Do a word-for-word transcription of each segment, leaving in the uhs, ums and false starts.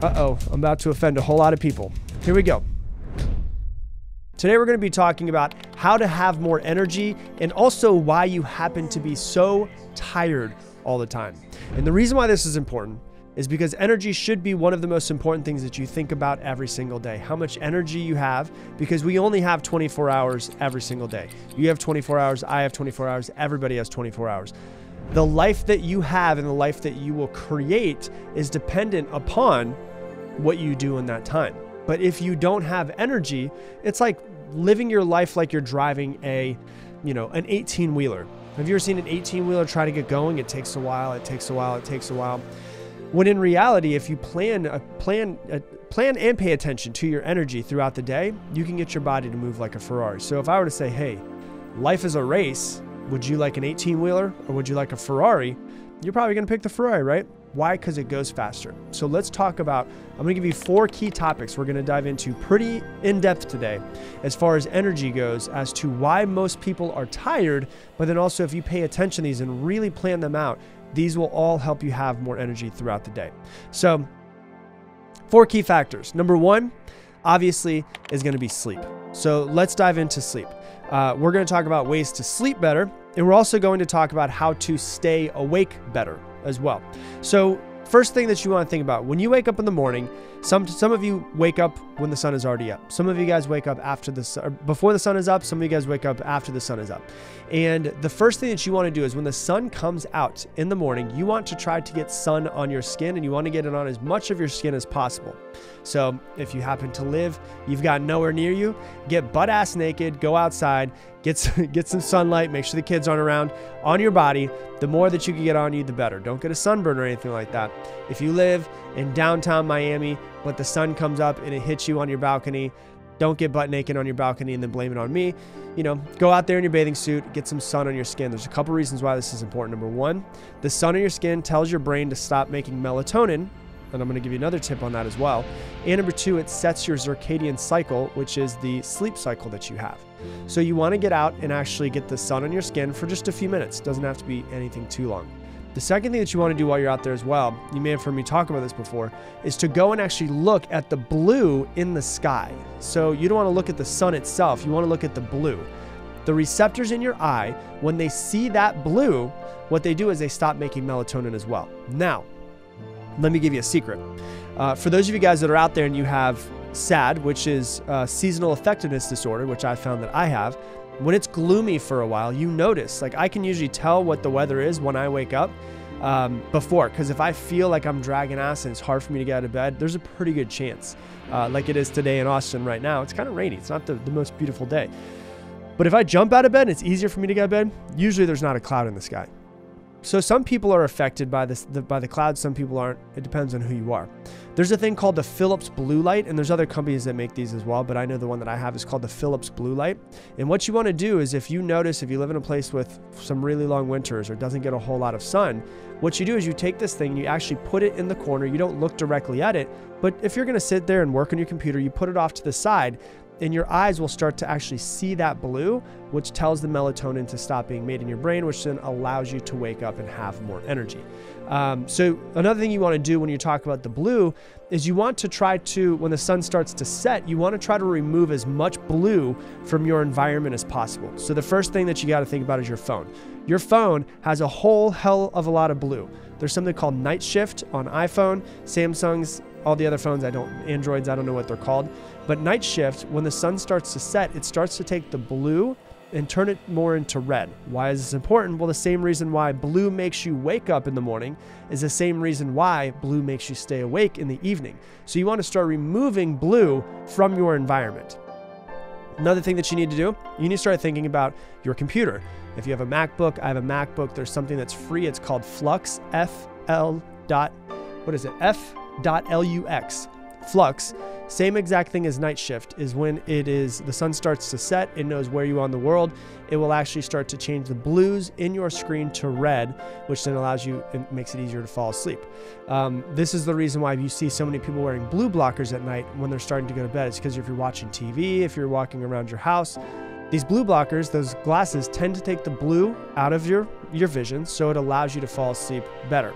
Uh-oh, I'm about to offend a whole lot of people. Here we go. Today we're going to be talking about how to have more energy and also why you happen to be so tired all the time. And the reason why this is important is because energy should be one of the most important things that you think about every single day. How much energy you have, because we only have twenty-four hours every single day. You have twenty-four hours, I have twenty-four hours, everybody has twenty-four hours. The life that you have and the life that you will create is dependent upon what you do in that time. But if you don't have energy, it's like living your life like you're driving a, you know, an eighteen wheeler. Have you ever seen an eighteen wheeler try to get going? It takes a while, it takes a while, it takes a while. When in reality, if you plan, a plan, a plan and pay attention to your energy throughout the day, you can get your body to move like a Ferrari. So if I were to say, hey, life is a race, would you like an eighteen wheeler or would you like a Ferrari? You're probably gonna pick the Ferrari, right? Why? Because it goes faster. So let's talk about, I'm gonna give you four key topics we're gonna dive into pretty in depth today as far as energy goes, as to why most people are tired, but then also if you pay attention to these and really plan them out, these will all help you have more energy throughout the day. So four key factors. Number one, obviously, is gonna be sleep. So let's dive into sleep. Uh, we're gonna talk about ways to sleep better, and we're also going to talk about how to stay awake better as well. So first thing that you want to think about when you wake up in the morning, some some of you wake up when the sun is already up. Some of you guys wake up after the or before the sun is up. Some of you guys wake up after the sun is up. And the first thing that you want to do is when the sun comes out in the morning, you want to try to get sun on your skin, and you want to get it on as much of your skin as possible. So if you happen to live, you've got nowhere near you, get butt ass naked, go outside, get some, get some sunlight, make sure the kids aren't around on your body. The more that you can get on you, the better. Don't get a sunburn or anything like that. If you live in downtown Miami, but the sun comes up and it hits you on your balcony, don't get butt naked on your balcony and then blame it on me. You know, go out there in your bathing suit, get some sun on your skin. There's a couple reasons why this is important. Number one, the sun on your skin tells your brain to stop making melatonin, and I'm going to give you another tip on that as well. And number two, it sets your circadian cycle, which is the sleep cycle that you have. So you want to get out and actually get the sun on your skin for just a few minutes. It doesn't have to be anything too long. The second thing that you want to do while you're out there as well, you may have heard me talk about this before, is to go and actually look at the blue in the sky. So you don't want to look at the sun itself. You want to look at the blue. The receptors in your eye, when they see that blue, what they do is they stop making melatonin as well. Now, let me give you a secret. Uh, for those of you guys that are out there and you have SAD, which is uh, seasonal affectiveness disorder, which I found that I have, when it's gloomy for a while, you notice, like I can usually tell what the weather is when I wake up um, before, because if I feel like I'm dragging ass and it's hard for me to get out of bed, there's a pretty good chance, uh, like it is today in Austin right now. It's kind of rainy. It's not the, the most beautiful day. But if I jump out of bed and it's easier for me to get out of bed, usually there's not a cloud in the sky. So some people are affected by this, the, by the clouds, some people aren't. It depends on who you are. There's a thing called the Philips Blue Light, and there's other companies that make these as well, but I know the one that I have is called the Philips Blue Light. And what you want to do is if you notice, if you live in a place with some really long winters or doesn't get a whole lot of sun, what you do is you take this thing, you actually put it in the corner, you don't look directly at it, but if you're going to sit there and work on your computer, you put it off to the side, and your eyes will start to actually see that blue, which tells the melatonin to stop being made in your brain, which then allows you to wake up and have more energy. Um, so another thing you want to do when you talk about the blue is you want to try to, when the sun starts to set, you want to try to remove as much blue from your environment as possible. So the first thing that you got to think about is your phone. Your phone has a whole hell of a lot of blue. There's something called night shift on iPhone, Samsung's, all the other phones, I don't, Androids, I don't know what they're called. But night shift, when the sun starts to set, it starts to take the blue and turn it more into red. Why is this important? Well, the same reason why blue makes you wake up in the morning is the same reason why blue makes you stay awake in the evening. So you want to start removing blue from your environment. Another thing that you need to do, you need to start thinking about your computer. If you have a MacBook, I have a MacBook, there's something that's free. It's called Flux, F L dot, what is it? F dot L U X. Flux, same exact thing as night shift, is when it is the sun starts to set, it knows where you are in the world, it will actually start to change the blues in your screen to red, which then allows you, it makes it easier to fall asleep. Um, this is the reason why you see so many people wearing blue blockers at night when they're starting to go to bed. It's because if you're watching T V, if you're walking around your house, these blue blockers, those glasses, tend to take the blue out of your, your vision, so it allows you to fall asleep better.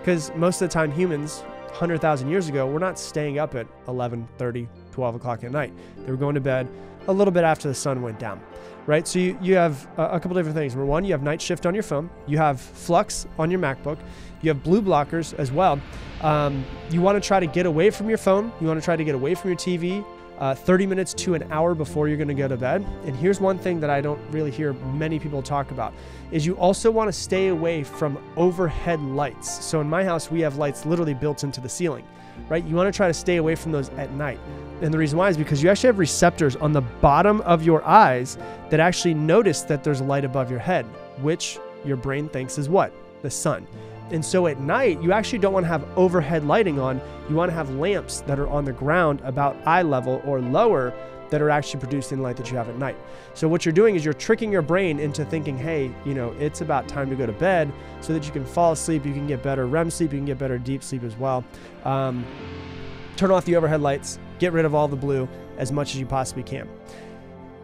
Because most of the time humans, one hundred thousand years ago were not staying up at eleven, thirty, twelve o'clock at night. They were going to bed a little bit after the sun went down, right? So you, you have a, a couple different things. Number one, you have night shift on your phone. You have Flux on your MacBook. You have blue blockers as well. Um, you want to try to get away from your phone. You want to try to get away from your T V uh, thirty minutes to an hour before you're going to go to bed. And here's one thing that I don't really hear many people talk about is you also want to stay away from overhead lights. So in my house, we have lights literally built into the ceiling, right? You want to try to stay away from those at night. And the reason why is because you actually have receptors on the bottom of your eyes that actually notice that there's light above your head, which your brain thinks is what? The sun. And so at night, you actually don't want to have overhead lighting on. You want to have lamps that are on the ground about eye level or lower that are actually producing light that you have at night. So what you're doing is you're tricking your brain into thinking, hey, you know, it's about time to go to bed so that you can fall asleep. You can get better R E M sleep. You can get better deep sleep as well. Um, turn off the overhead lights. Get rid of all the blue as much as you possibly can.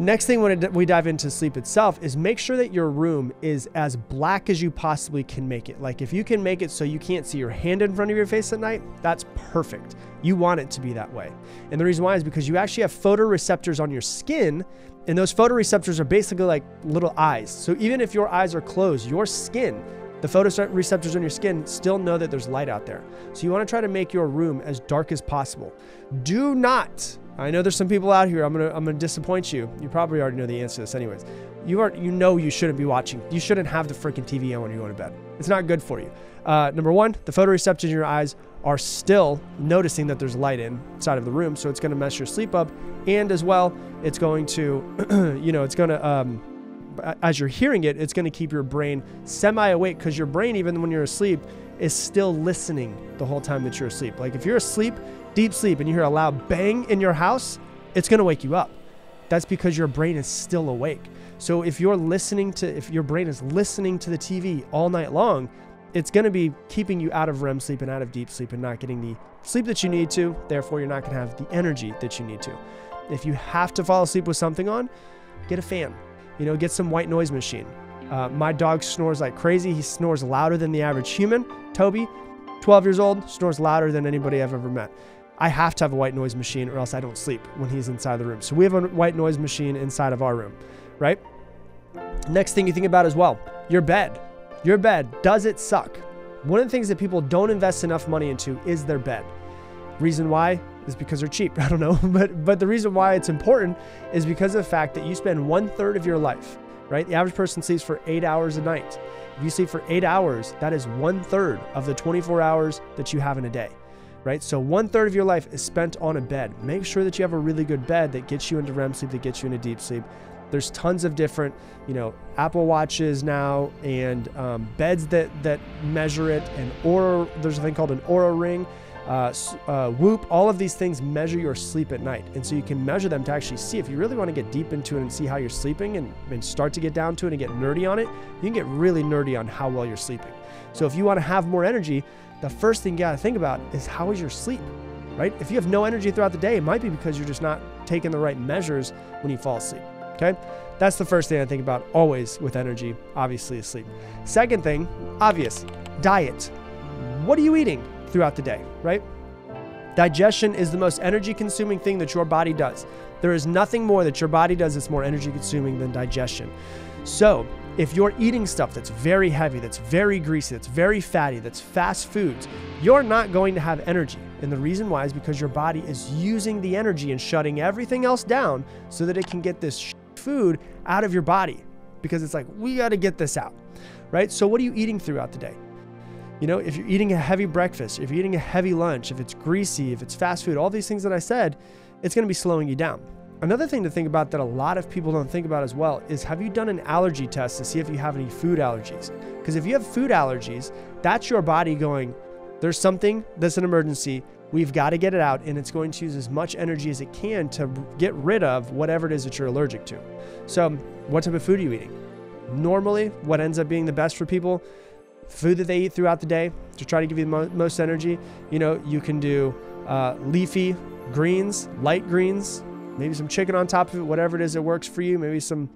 Next thing when we dive into sleep itself is make sure that your room is as black as you possibly can make it. Like if you can make it so you can't see your hand in front of your face at night, that's perfect. You want it to be that way. And the reason why is because you actually have photoreceptors on your skin, and those photoreceptors are basically like little eyes. So even if your eyes are closed, your skin, the photoreceptors on your skin still know that there's light out there. So you want to try to make your room as dark as possible. Do not, I know there's some people out here, I'm going to I'm going to disappoint you. You probably already know the answer to this anyways. You aren't, you know you shouldn't be watching. You shouldn't have the freaking T V on when you're going to bed. It's not good for you. Uh, number one, the photoreceptors in your eyes are still noticing that there's light inside of the room. So it's going to mess your sleep up. And as well, it's going to, you know, it's going to... Um, as you're hearing it, it's going to keep your brain semi-awake because your brain, even when you're asleep, is still listening the whole time that you're asleep. Like if you're asleep, deep sleep, and you hear a loud bang in your house, it's going to wake you up. That's because your brain is still awake. So if you're listening to, if your brain is listening to the T V all night long, it's going to be keeping you out of R E M sleep and out of deep sleep and not getting the sleep that you need to. Therefore, you're not going to have the energy that you need to. If you have to fall asleep with something on, get a fan. You know, get some white noise machine. Uh, my dog snores like crazy. He snores louder than the average human. Toby, twelve years old, snores louder than anybody I've ever met. I have to have a white noise machine or else I don't sleep when he's inside the room. So we have a white noise machine inside of our room, right? Next thing you think about as well, your bed. Your bed, does it suck? One of the things that people don't invest enough money into is their bed. Reason why? Is because they're cheap. I don't know. But but the reason why it's important is because of the fact that you spend one third of your life, right? The average person sleeps for eight hours a night. If you sleep for eight hours, that is one third of the twenty-four hours that you have in a day, right? So one third of your life is spent on a bed. Make sure that you have a really good bed that gets you into R E M sleep, that gets you into deep sleep. There's tons of different, you know, Apple Watches now and um, beds that that measure it, and Oura, there's a thing called an Oura ring. Uh, uh, WHOOP, all of these things measure your sleep at night. And so you can measure them to actually see if you really want to get deep into it and see how you're sleeping and, and start to get down to it and get nerdy on it. You can get really nerdy on how well you're sleeping. So if you want to have more energy, the first thing you got to think about is how is your sleep, right? If you have no energy throughout the day, it might be because you're just not taking the right measures when you fall asleep. Okay. That's the first thing I think about always with energy, obviously is sleep. Second thing, obvious, diet. What are you eating throughout the day, right? Digestion is the most energy consuming thing that your body does. There is nothing more that your body does that's more energy consuming than digestion. So if you're eating stuff that's very heavy, that's very greasy, that's very fatty, that's fast foods, you're not going to have energy. And the reason why is because your body is using the energy and shutting everything else down so that it can get this food out of your body, because it's like, we got to get this out, right? So what are you eating throughout the day? You know, if you're eating a heavy breakfast, if you're eating a heavy lunch, if it's greasy, if it's fast food, all these things that I said, it's going to be slowing you down. Another thing to think about that a lot of people don't think about as well is, have you done an allergy test to see if you have any food allergies? Because if you have food allergies, that's your body going, there's something that's an emergency. We've got to get it out, and it's going to use as much energy as it can to get rid of whatever it is that you're allergic to. So what type of food are you eating? Normally, what ends up being the best for people, food that they eat throughout the day to try to give you the mo most energy. You know, you can do uh, leafy greens, light greens, maybe some chicken on top of it, whatever it is that works for you. Maybe some,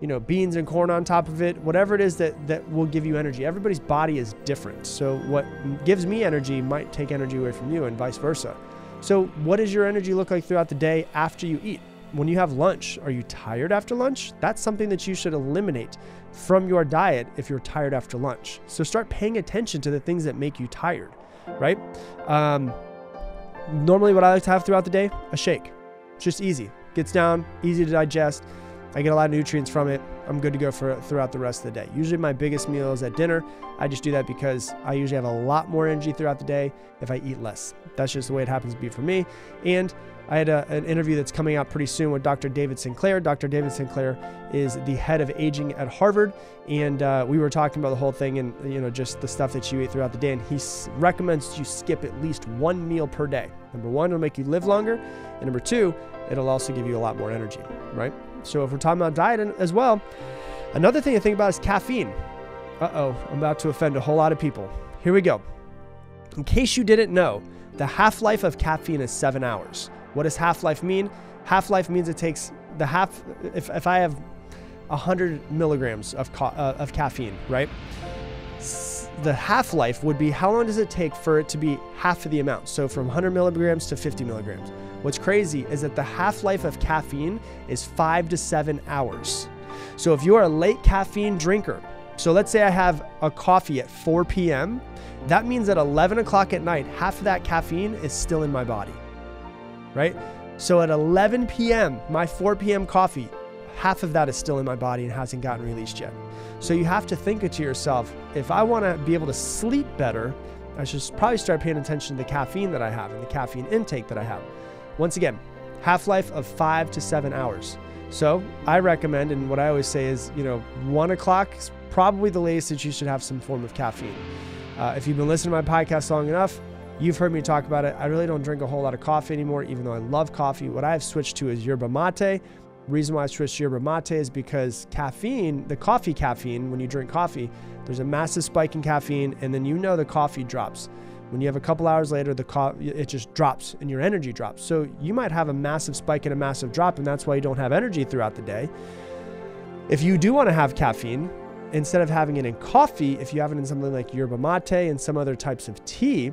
you know, beans and corn on top of it, whatever it is that, that will give you energy. Everybody's body is different. So what gives me energy might take energy away from you and vice versa. So what does your energy look like throughout the day after you eat? When you have lunch, are you tired after lunch? That's something that you should eliminate from your diet if you're tired after lunch. So start paying attention to the things that make you tired, right? Um, normally what I like to have throughout the day, a shake. It's just easy. Gets down, easy to digest. I get a lot of nutrients from it. I'm good to go for throughout the rest of the day. Usually my biggest meal is at dinner. I just do that because I usually have a lot more energy throughout the day if I eat less. That's just the way it happens to be for me. And I had a, an interview that's coming out pretty soon with Doctor David Sinclair. Doctor David Sinclair is the head of aging at Harvard. And uh, we were talking about the whole thing and, you know, just the stuff that you eat throughout the day. And he recommends you skip at least one meal per day. Number one, it'll make you live longer. And number two, it'll also give you a lot more energy, right? So if we're talking about diet as well, another thing to think about is caffeine. Uh-oh, I'm about to offend a whole lot of people. Here we go. In case you didn't know, the half-life of caffeine is seven hours. What does half-life mean? Half-life means it takes the half, if, if I have one hundred milligrams of, ca uh, of caffeine, right? S the half-life would be how long does it take for it to be half of the amount? So from one hundred milligrams to fifty milligrams. What's crazy is that the half-life of caffeine is five to seven hours. So if you are a late caffeine drinker, so let's say I have a coffee at four p m, that means at eleven o'clock at night, half of that caffeine is still in my body, right? So at eleven p m, my four p m coffee, half of that is still in my body and hasn't gotten released yet. So you have to think to yourself, if I wanna be able to sleep better, I should probably start paying attention to the caffeine that I have and the caffeine intake that I have. Once again, half-life of five to seven hours. So I recommend, and what I always say is, you know, one o'clock is probably the latest that you should have some form of caffeine. Uh, if you've been listening to my podcast long enough, you've heard me talk about it. I really don't drink a whole lot of coffee anymore, even though I love coffee. What I have switched to is yerba mate. Reason why I switched to yerba mate is because caffeine, the coffee caffeine, when you drink coffee, there's a massive spike in caffeine, and then you know the coffee drops. When you have a couple hours later, the co it just drops and your energy drops. So you might have a massive spike and a massive drop, and that's why you don't have energy throughout the day. If you do want to have caffeine, instead of having it in coffee, if you have it in something like yerba mate and some other types of tea,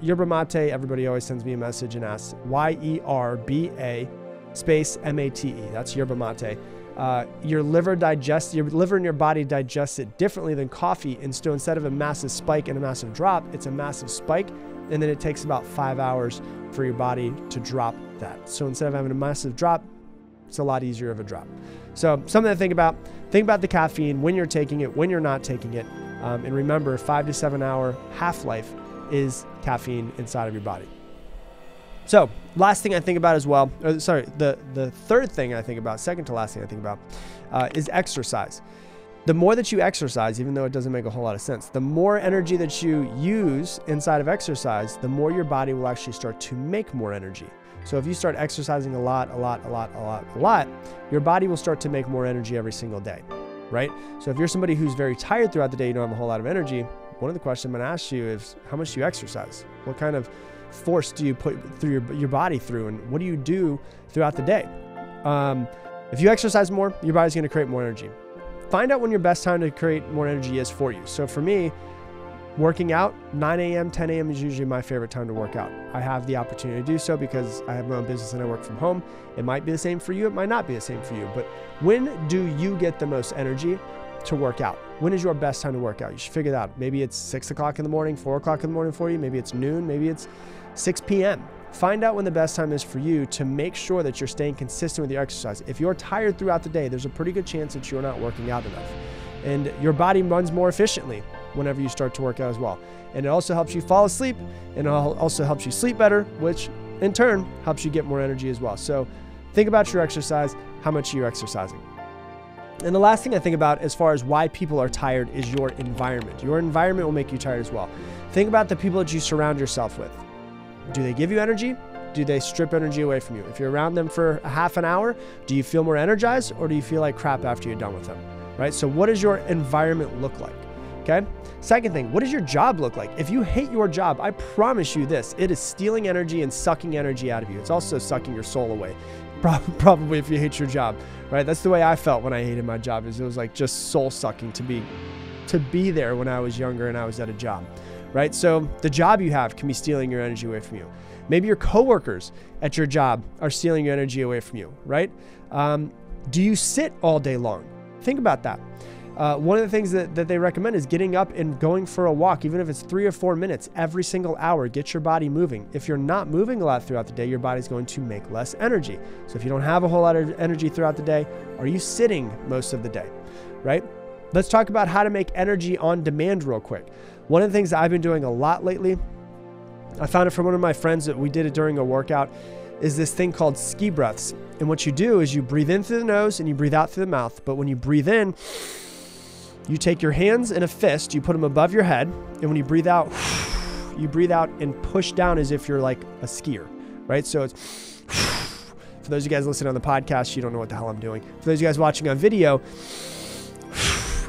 yerba mate, everybody always sends me a message and asks, Y E R B A space M A T E. That's yerba mate. Uh, your liver digests, your liver and your body digests it differently than coffee. And so instead of a massive spike and a massive drop, it's a massive spike. And then it takes about five hours for your body to drop that. So instead of having a massive drop, it's a lot easier of a drop. So something to think about, think about the caffeine, when you're taking it, when you're not taking it. Um, and remember, five to seven hour half-life is caffeine inside of your body. So last thing I think about as well, or sorry, the, the third thing I think about, second to last thing I think about uh, is exercise. The more that you exercise, even though it doesn't make a whole lot of sense, the more energy that you use inside of exercise, the more your body will actually start to make more energy. So if you start exercising a lot, a lot, a lot, a lot, a lot, your body will start to make more energy every single day, right? So if you're somebody who's very tired throughout the day, you don't have a whole lot of energy, one of the questions I'm gonna ask you is how much do you exercise? What kind of force do you put through your, your body through, and what do you do throughout the day? Um, if you exercise more, your body's going to create more energy. Find out when your best time to create more energy is for you. So for me, working out, nine a m, ten a m is usually my favorite time to work out. I have the opportunity to do so because I have my own business and I work from home. It might be the same for you. It might not be the same for you, but when do you get the most energy to work out? When is your best time to work out? You should figure that out. Maybe it's six o'clock in the morning, four o'clock in the morning for you. Maybe it's noon, maybe it's six p m Find out when the best time is for you to make sure that you're staying consistent with your exercise. If you're tired throughout the day, there's a pretty good chance that you're not working out enough. And your body runs more efficiently whenever you start to work out as well. And it also helps you fall asleep, and it also helps you sleep better, which in turn helps you get more energy as well. So think about your exercise, how much you're exercising. And the last thing I think about as far as why people are tired is your environment. Your environment will make you tired as well. Think about the people that you surround yourself with. Do they give you energy? Do they strip energy away from you? If you're around them for a half an hour, do you feel more energized or do you feel like crap after you're done with them, right? So what does your environment look like, okay? Second thing, what does your job look like? If you hate your job, I promise you this, it is stealing energy and sucking energy out of you. It's also sucking your soul away. probably if you hate your job, right? That's the way I felt when I hated my job, is it was like just soul sucking to be, to be there when I was younger and I was at a job, right? So the job you have can be stealing your energy away from you. Maybe your coworkers at your job are stealing your energy away from you, right? Um, do you sit all day long? Think about that. Uh, one of the things that, that they recommend is getting up and going for a walk, even if it's three or four minutes every single hour. Get your body moving. If you're not moving a lot throughout the day, your body's going to make less energy. So if you don't have a whole lot of energy throughout the day, are you sitting most of the day, right? Let's talk about how to make energy on demand real quick. One of the things that I've been doing a lot lately, I found it from one of my friends that we did it during a workout, is this thing called ski breaths. And what you do is you breathe in through the nose and you breathe out through the mouth. But when you breathe in, you take your hands in a fist, you put them above your head, and when you breathe out, you breathe out and push down as if you're like a skier, right? So it's, for those of you guys listening on the podcast, you don't know what the hell I'm doing. For those of you guys watching on video,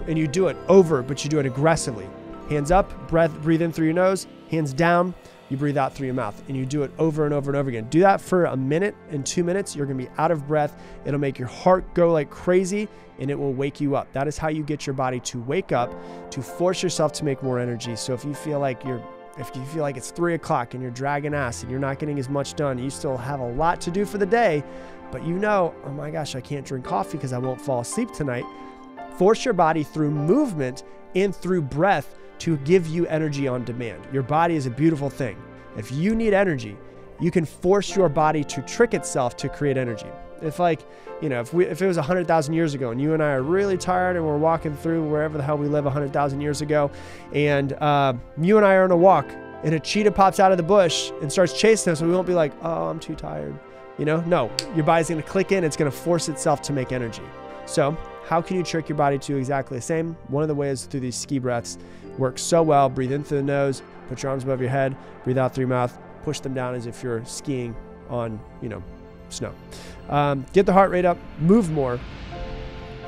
and you do it over, but you do it aggressively. Hands up, breath, breathe in through your nose, hands down, you breathe out through your mouth, and you do it over and over and over again. Do that for a minute and two minutes. You're going to be out of breath. It'll make your heart go like crazy, and it will wake you up. That is how you get your body to wake up, to force yourself to make more energy. So if you feel like you're, if you feel like it's three o'clock and you're dragging ass and you're not getting as much done, you still have a lot to do for the day, but you know, oh my gosh, I can't drink coffee because I won't fall asleep tonight. Force your body through movement and through breath to give you energy on demand. Your body is a beautiful thing. If you need energy, you can force your body to trick itself to create energy. If like, you know, if we, if it was one hundred thousand years ago and you and I are really tired and we're walking through wherever the hell we live one hundred thousand years ago, and uh, you and I are on a walk and a cheetah pops out of the bush and starts chasing us, we won't be like, oh, I'm too tired. You know, no, your body's gonna click in, it's gonna force itself to make energy. So how can you trick your body to exactly the same? One of the ways through these ski breaths works so well. Breathe in through the nose, put your arms above your head, breathe out through your mouth, push them down as if you're skiing on, you know, snow. Um, get the heart rate up, move more.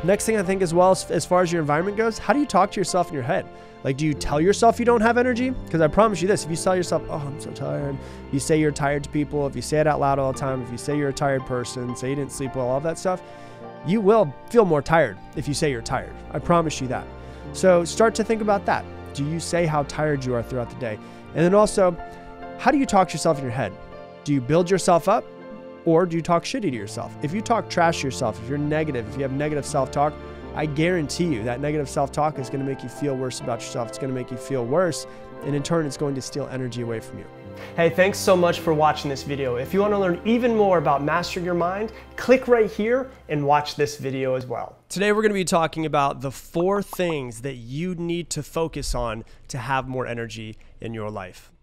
Next thing I think as well, as far as your environment goes, how do you talk to yourself in your head? Like, do you tell yourself you don't have energy? Because I promise you this, if you tell yourself, oh, I'm so tired, you say you're tired to people, if you say it out loud all the time, if you say you're a tired person, say you didn't sleep well, all that stuff, you will feel more tired if you say you're tired. I promise you that. So start to think about that. Do you say how tired you are throughout the day? And then also, how do you talk to yourself in your head? Do you build yourself up or do you talk shitty to yourself? If you talk trash to yourself, if you're negative, if you have negative self-talk, I guarantee you that negative self-talk is gonna make you feel worse about yourself. It's gonna make you feel worse. And in turn, it's going to steal energy away from you. Hey, thanks so much for watching this video. If you want to learn even more about mastering your mind, click right here and watch this video as well. Today, we're going to be talking about the four things that you need to focus on to have more energy in your life.